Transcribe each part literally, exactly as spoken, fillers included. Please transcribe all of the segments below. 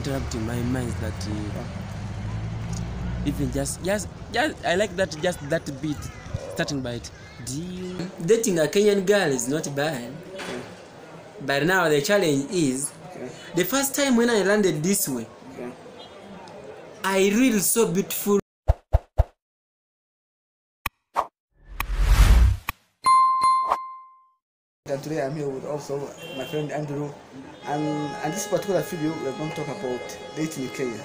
interrupting my mind that uh, even just, just, just, I like that, just that beat, starting by it. You... Dating a Kenyan girl is not bad, okay. But now the challenge is, okay. The first time when I landed this way, okay. I really saw beautiful. And today I'm here with also my friend Andrew, and, and this particular video we're going to talk about dating in Kenya.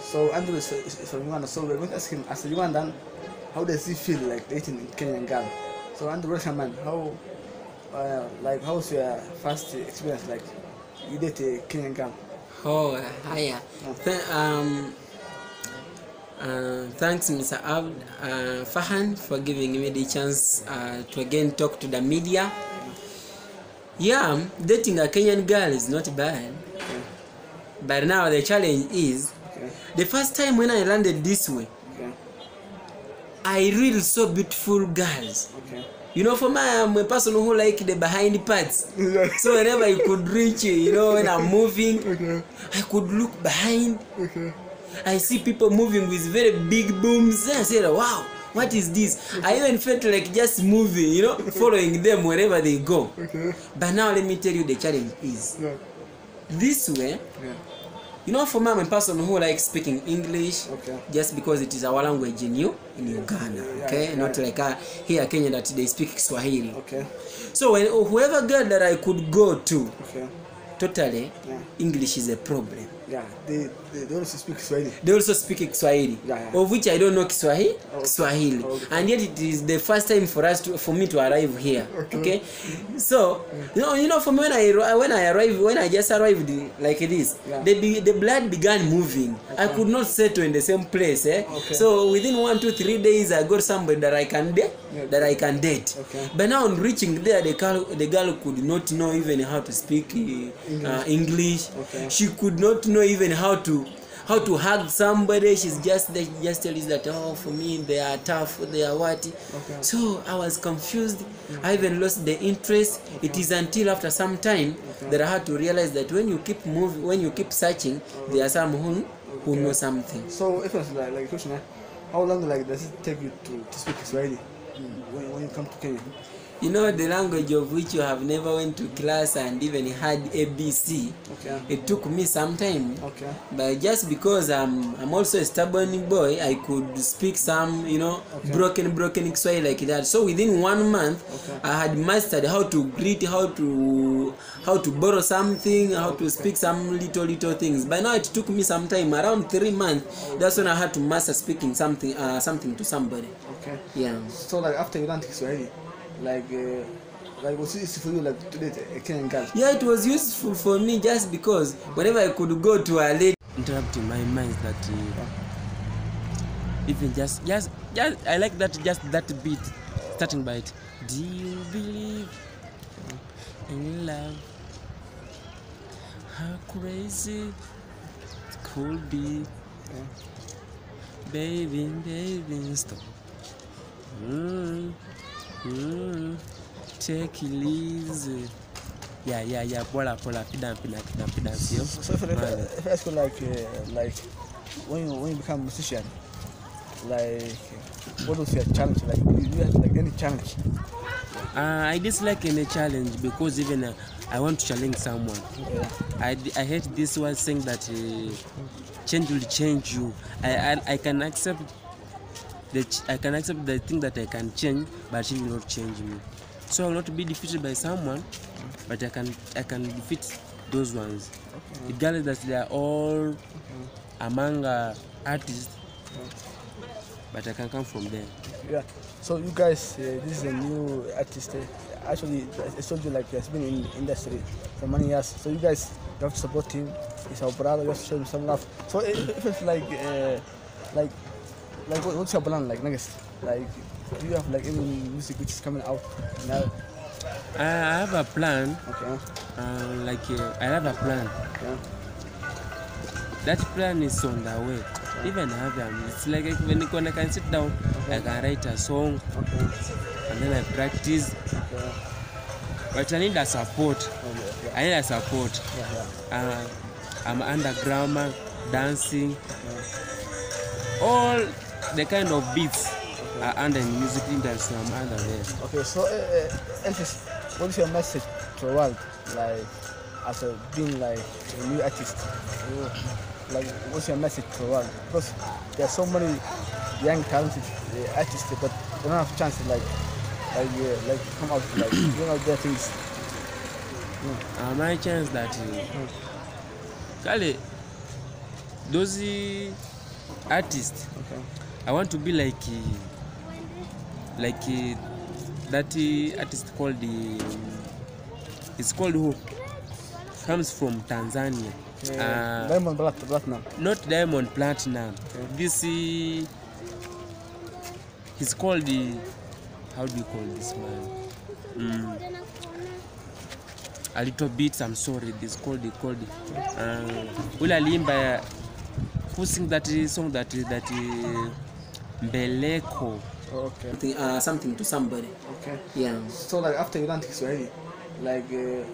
So Andrew is, is, is from Uganda, so we're going to ask him, as a Ugandan, how does he feel like dating in Kenyan girl? So Andrew, recommend how, uh, like, how's your first experience like you date a Kenyan girl? Oh, hiya. Oh. Th um, uh, thanks, Mister Abd uh, Fahan, for giving me the chance uh, to again talk to the media. Yeah, dating a Kenyan girl is not bad, okay. But now the challenge is, okay. The first time when I landed this way, okay. I really saw beautiful girls. Okay. You know, for me, I'm a person who likes the behind parts. So whenever I could reach, you know, when I'm moving, okay. I could look behind. Okay. I see people moving with very big booms. I said, wow, what is this? I even felt like just moving, you know, following them wherever they go. Okay. But now let me tell you the challenge is. Yeah. This way, yeah. You know, for me, I'm a person who likes speaking English, okay. Just because it is our language in you, in Uganda, yeah, okay? Yeah. Not like uh, here Kenya that they speak Swahili. Okay. So when, whoever girl that I could go to, okay. Totally, yeah. English is a problem. Yeah, they, they, they also speak Swahili. They also speak Kiswahili, yeah, yeah. Of which I don't know Kiswahili. Oh, okay. Swahili, oh, okay. And yet it is the first time for us to, for me to arrive here. Okay, okay? So you know, you know, for me when I when I arrived, when I just arrived like this, yeah. the be, the blood began moving. Okay. I could not settle in the same place. Eh? Okay. So within one, two, three days, I got somebody that I can date, yeah. that I can date. Okay. But now on reaching there, the girl the girl could not know even how to speak uh, English. Uh, English. Okay. She could not know even how to how to hug somebody. She's just they just tell us that, oh, for me they are tough, they are what, okay. So I was confused, okay. I even lost the interest, okay. It is until after some time, okay. That I had to realize that when you keep moving, when you keep searching, okay. There are some who, who okay. know something. So if it's like, like question, how long like does it take you to, to speak Swahili when, when you come to Kenya? You know, the language of which you have never went to class and even had A B C. Okay. It took me some time. Okay. But just because I'm I'm also a stubborn boy, I could speak some, you know, okay. broken broken Kiswahili like that. So within one month, okay. I had mastered how to greet, how to how to borrow something, how to speak some little little things. But now it took me some time, around three months. Okay. That's when I had to master speaking something uh, something to somebody. Okay. Yeah. So like after you learn Kiswahili, like uh, like was useful for you like to date a Kenyan girl? Yeah, it was useful for me just because whenever I could go to a lady, interrupting my mind that uh, even just just just I like that just that beat starting by it. Do you believe in love? How crazy it could be, yeah. Baby, baby, stop. Mm. Mm, take it easy. Yeah, yeah, yeah. Pola, pola, pida, pida, pida, pida. So if I, if I ask you like, uh, like, when you when you become a musician, like, what was your challenge? Like, do you have like any challenge? Uh, I dislike any challenge because even uh, I want to challenge someone. Yeah. I I hate this one saying that uh, change will change you. I I, I can accept. I can accept the thing that I can change, but she will not change me. So I will not be defeated by someone, but I can I can defeat those ones. Okay. Regardless that they are all okay. among uh, artists, okay. But I can come from there. Yeah. So you guys, uh, this is a new artist. Uh, actually, I told you like he has been in the industry for many years. So you guys you have to support him. He's our brother. You have to show him some love. So if it's like uh, like. Like, what's your plan, like, next? Like, do you have, like, any music which is coming out now? I have a plan. Okay. Uh, like, uh, I have a plan. Okay. That plan is on the way. Okay. Even I have them. It's like when I can sit down, okay. I can write a song. Okay. And then I practice. Okay. But I need a support. Okay. I need a support. Yeah, yeah. Uh, I'm under grammar, dancing, all the kind of beats okay. are under music industry. I'm under there. Okay, so uh, Elvis, what is your message to the world, like as a being like a new artist? Like, what's your message to the world? Because there are so many young talented uh, artists, but they don't have chances like like uh, like come out like you know their things. Yeah. Uh, my chance that Kale, those artists, okay. I want to be like like that artist called the. It's called who? Comes from Tanzania. Yeah, uh, Diamond Platinum. Not Diamond Platinum. Okay. This is. He's called the. How do you call this man? Mm. A little bit. I'm sorry. This called the called. Ula Limba. Who sing that song? That that. Mbeleko. Oh, okay. Something, uh, something to somebody. Okay. Yeah. So like after you learn Kiswahili, like. Uh,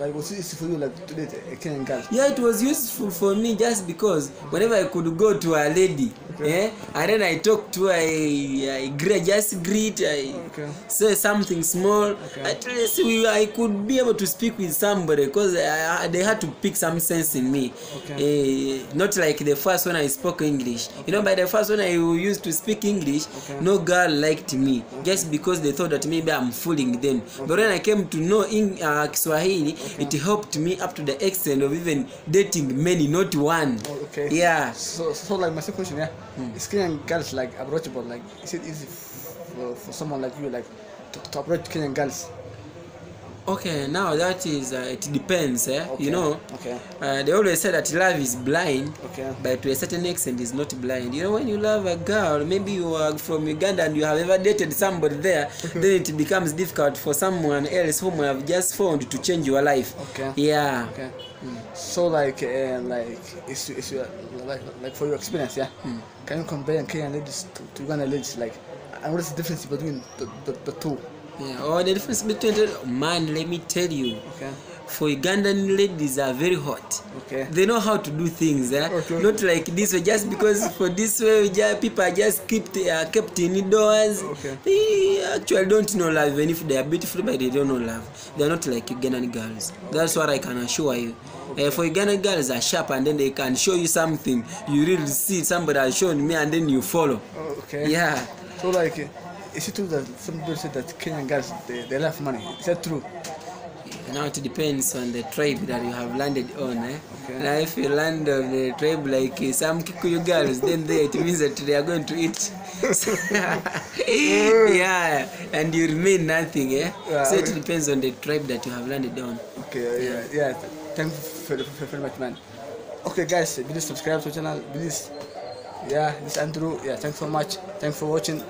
Like, was it useful for you, like, to date a Kenyan girl? Yeah, it was useful for me just because whenever I could go to a lady, okay. eh, and then I talk to her, I, I just greet, I okay. say something small, okay. at least we, I could be able to speak with somebody because they had to pick some sense in me. Okay. Eh, not like the first when I spoke English. Okay. You know, by the first when I used to speak English, okay. no girl liked me okay. just because they thought that maybe I'm fooling them. Okay. But when I came to know in uh, Kiswahili, okay. it helped me up to the extent of even dating many, not one. Oh, okay. Yeah. So, so like my second question, yeah, mm. is Kenyan girls like approachable? Like, is it easy for, for someone like you, like, to, to approach Kenyan girls? Okay, now that is, uh, it depends, eh? Okay. You know. Okay. Uh, they always say that love is blind, okay. but to a certain extent is not blind. You know, when you love a girl, maybe you are from Uganda and you have ever dated somebody there, then it becomes difficult for someone else whom you have just found to change your life. Okay. Yeah. Okay. Mm. So like, uh, like, it's, it's, uh, like, like for your experience, yeah? Mm. Can you compare Kenyan ladies to, to Uganda ladies? Like, and what is the difference between the, the, the two? Yeah, or the difference between the man, let me tell you. Okay. For Ugandan ladies are very hot. Okay. They know how to do things, eh? Okay. Not like this way. Just because for this way, people are just kept uh, kept indoors. Okay. They actually don't know love, even if they are beautiful, but they don't know love. They are not like Ugandan girls. Okay. That's what I can assure you. Okay. Uh, for Ugandan girls are sharp, and then they can show you something. You really see somebody has shown me, and then you follow. Okay. Yeah. So like. Is it true that some people say that Kenyan girls they, they love money? Is that true? Now it depends on the tribe that you have landed on. Eh? Okay. Now if you land on the tribe like some Kikuyu girls, then they, it means that they are going to eat. yeah, and you remain nothing. Eh? Yeah, so okay. it depends on the tribe that you have landed on. Okay, yeah, yeah. yeah. Thank you very much, man. Okay, guys, please subscribe to the channel. Please, yeah, this is Andrew. Yeah, thanks so much. Thanks for watching.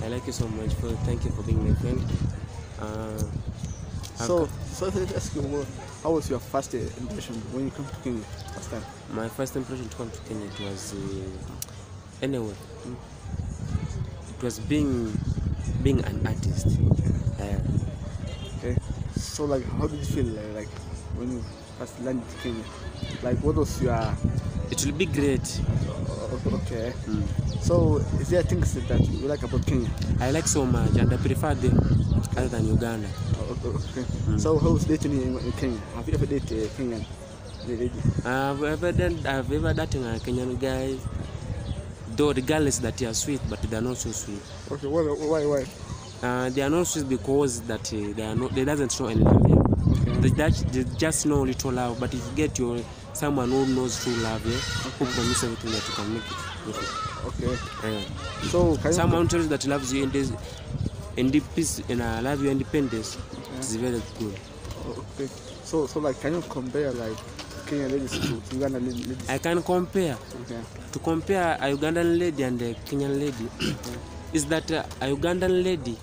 I like you so much. For thank you for being my friend. Uh, so, so let's ask you more. How was your first uh, impression when you came to Kenya? First time. My first impression to come to Kenya it was uh, anyway. It was being being an artist. Uh, okay. So like, how did you feel like, like when you first landed to Kenya? Like, what was your? It will be great. Okay. Mm. So, is there things that you like about Kenya? I like so much, and I prefer them other than Uganda. Oh, okay. Mm. So, how's dating in Kenya? Have you ever dated a Kenyan lady? I've ever done. I've ever dated a Kenyan guy. Though the girls that they are sweet, but they are not so sweet. Okay. Why? Why? Uh, they are not sweet because that uh, they are not. They doesn't show any love. Okay. They, they just know little love. But if you get your someone who knows true love, yeah, okay. who promises everything that you can make it. Okay. Yeah. So can someone you... tells that loves you in this, in deep peace, and I love your independence. Okay. It's very good. Okay. So, so like, can you compare like Kenyan ladies to, to Ugandan ladies? I can compare. Okay. To compare a Ugandan lady and a Kenyan lady okay. is that uh, a Ugandan lady,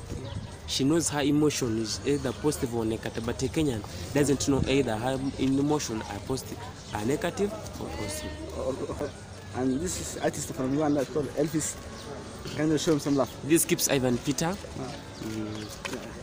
she knows her emotion is either positive or negative, but a Kenyan doesn't know either her emotion are positive, are negative or positive. Okay. And this is artist from Rwanda called Elvis. Can you show him some love? This keeps Ivan Peter. Ah. Mm. Yeah.